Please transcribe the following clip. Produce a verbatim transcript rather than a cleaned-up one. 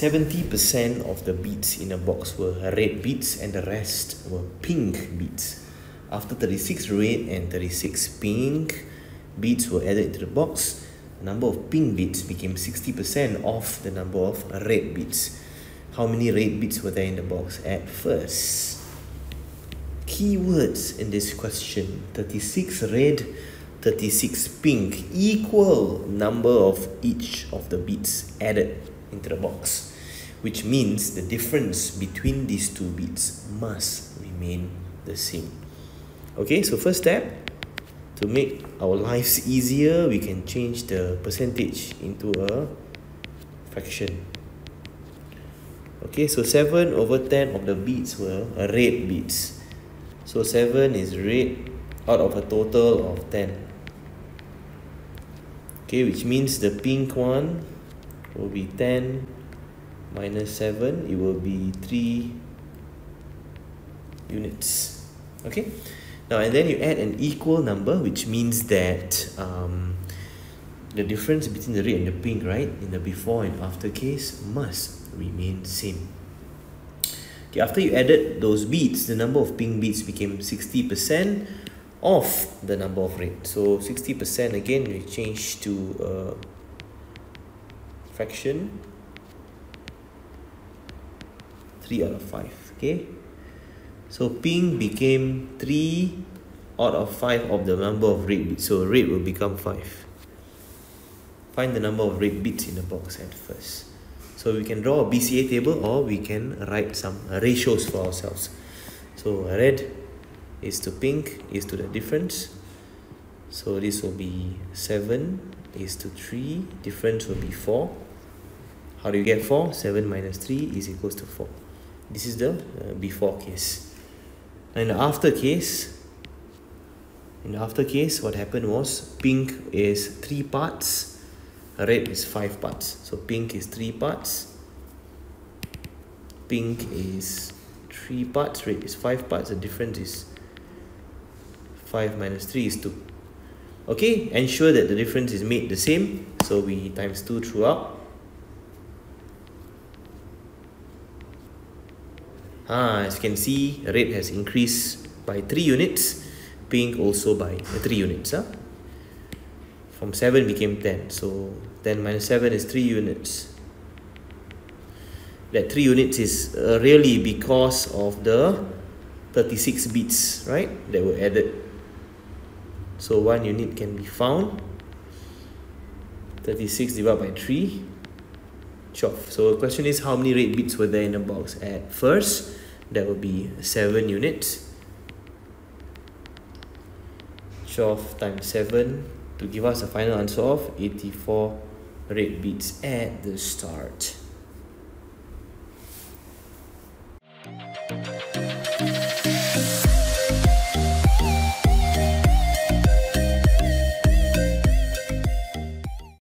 seventy percent of the beads in a box were red beads and the rest were pink beads. After thirty-six red and thirty-six pink beads were added into the box, the number of pink beads became sixty percent of the number of red beads. How many red beads were there in the box at first? Keywords in this question: thirty-six red, thirty-six pink, equal number of each of the beads added into the box, which means the difference between these two beads must remain the same. Okay, so first step, to make our lives easier, we can change the percentage into a fraction. Okay, so seven over ten of the beads were red beads. So seven is red out of a total of ten. Okay, which means the pink one will be ten minus seven. It will be three units. Okay, now and then you add an equal number, which means that um, the difference between the red and the pink, right, in the before and after case must remain same. Okay, after you added those beads, the number of pink beads became sixty percent of the number of red. So sixty percent again we change to a fraction, three out of five. Okay, so pink became three out of five of the number of red beads. So red will become five. Find the number of red beads in the box at first. So we can draw a B C A table, or we can write some ratios for ourselves. So red is to pink is to the difference. So this will be seven is to three. Difference will be four. How do you get four? seven minus three is equals to four. This is the uh, before case. And after case, in the after case, what happened was pink is three parts, red is five parts. So pink is three parts, pink is three parts, red is five parts. The difference is five minus three is two. Okay, ensure that the difference is made the same. So we times two throughout. Ah, as you can see, red has increased by three units, pink also by three units. Huh? From seven became ten. So ten minus seven is three units. That three units is uh, really because of the thirty-six beads, right, that were added. So one unit can be found. thirty-six divided by three, twelve. So the question is, how many red beads were there in the box at first? That would be seven units. twelve times seven to give us a final answer of eighty-four red beads at the start.